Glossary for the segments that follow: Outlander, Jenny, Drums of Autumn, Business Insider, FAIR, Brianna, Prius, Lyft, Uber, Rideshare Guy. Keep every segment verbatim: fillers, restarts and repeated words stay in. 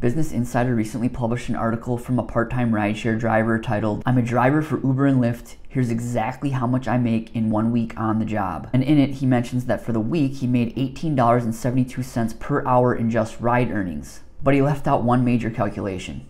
Business Insider recently published an article from a part-time rideshare driver titled, "I'm a driver for Uber and Lyft. Here's exactly how much I make in one week on the job." And in it, he mentions that for the week, he made eighteen dollars and seventy-two cents per hour in just ride earnings. But he left out one major calculation.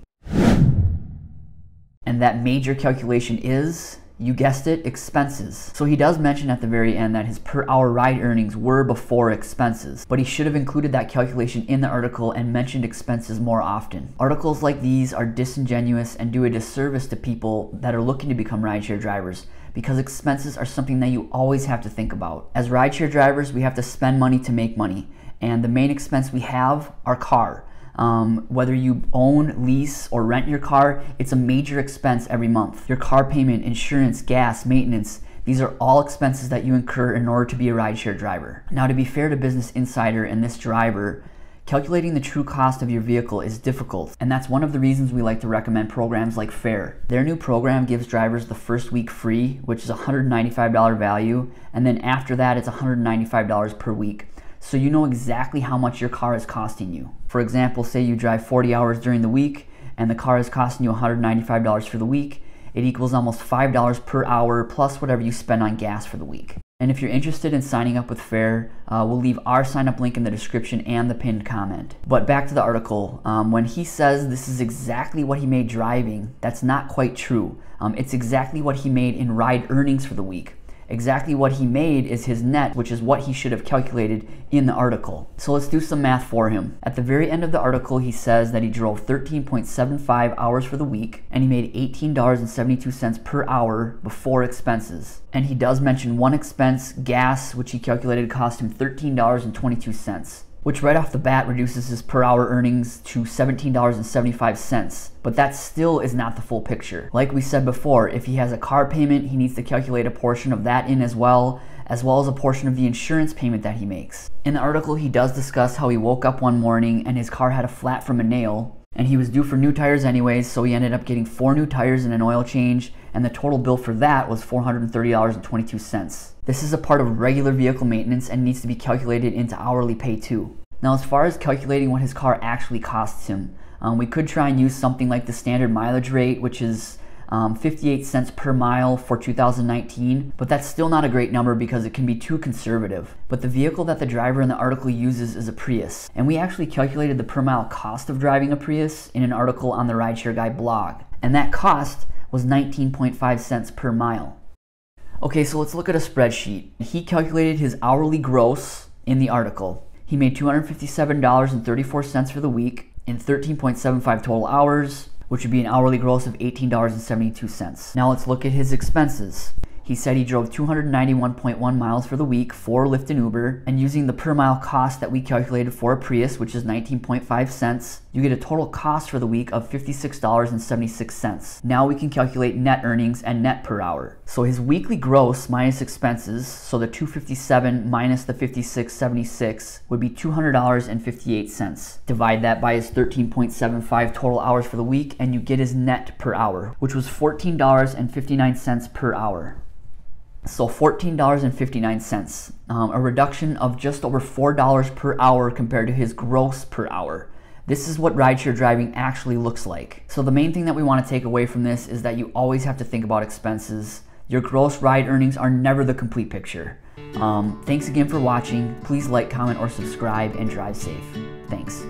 And that major calculation is, you guessed it, expenses. So he does mention at the very end that his per hour ride earnings were before expenses, but he should have included that calculation in the article and mentioned expenses more often. Articles like these are disingenuous and do a disservice to people that are looking to become rideshare drivers, because expenses are something that you always have to think about. As rideshare drivers, we have to spend money to make money, and the main expense we have, our car. Um, whether you own, lease, or rent your car, it's a major expense every month. Your car payment, insurance, gas, maintenance, these are all expenses that you incur in order to be a rideshare driver. Now, to be fair to Business Insider and this driver, calculating the true cost of your vehicle is difficult, and that's one of the reasons we like to recommend programs like FAIR. Their new program gives drivers the first week free, which is one hundred ninety-five dollars value, and then after that it's one hundred ninety-five dollars per week. So you know exactly how much your car is costing you. For example, say you drive forty hours during the week and the car is costing you one hundred ninety-five dollars for the week. It equals almost five dollars per hour plus whatever you spend on gas for the week. And if you're interested in signing up with FAIR, uh, we'll leave our sign up link in the description and the pinned comment. But back to the article, um, when he says this is exactly what he made driving, that's not quite true. Um, it's exactly what he made in ride earnings for the week. Exactly what he made is his net, which is what he should have calculated in the article. So let's do some math for him. At the very end of the article, he says that he drove thirteen point seven five hours for the week and he made eighteen dollars and seventy-two cents per hour before expenses. And he does mention one expense, gas, which he calculated cost him thirteen dollars and twenty-two cents, which right off the bat reduces his per hour earnings to seventeen dollars and seventy-five cents. But that still is not the full picture. Like we said before, if he has a car payment, he needs to calculate a portion of that in as well, as well as a portion of the insurance payment that he makes. In the article, he does discuss how he woke up one morning and his car had a flat from a nail, and he was due for new tires anyways, so he ended up getting four new tires and an oil change, and the total bill for that was four hundred thirty dollars and twenty-two cents. This is a part of regular vehicle maintenance and needs to be calculated into hourly pay too. Now, as far as calculating what his car actually costs him, um, we could try and use something like the standard mileage rate, which is um, fifty-eight cents per mile for two thousand nineteen, but that's still not a great number because it can be too conservative. But the vehicle that the driver in the article uses is a Prius, and we actually calculated the per mile cost of driving a Prius in an article on the Rideshare Guy blog, and that cost was nineteen point five cents per mile. Okay, so let's look at a spreadsheet. He calculated his hourly gross in the article. He made two hundred fifty-seven dollars and thirty-four cents for the week in thirteen point seven five total hours, which would be an hourly gross of eighteen dollars and seventy-two cents. Now let's look at his expenses. He said he drove two hundred ninety-one point one miles for the week for Lyft and Uber, and using the per mile cost that we calculated for a Prius, which is nineteen point five cents, you get a total cost for the week of fifty-six dollars and seventy-six cents. Now we can calculate net earnings and net per hour. So his weekly gross minus expenses, so the two hundred fifty-seven dollars minus the fifty-six dollars and seventy-six cents would be two hundred dollars and fifty-eight cents. Divide that by his thirteen point seven five total hours for the week, and you get his net per hour, which was fourteen dollars and fifty-nine cents per hour. So fourteen dollars and fifty-nine cents, um, a reduction of just over four dollars per hour compared to his gross per hour. This is what rideshare driving actually looks like. So the main thing that we want to take away from this is that you always have to think about expenses. Your gross ride earnings are never the complete picture. Um, thanks again for watching. Please like, comment, or subscribe, and drive safe. Thanks.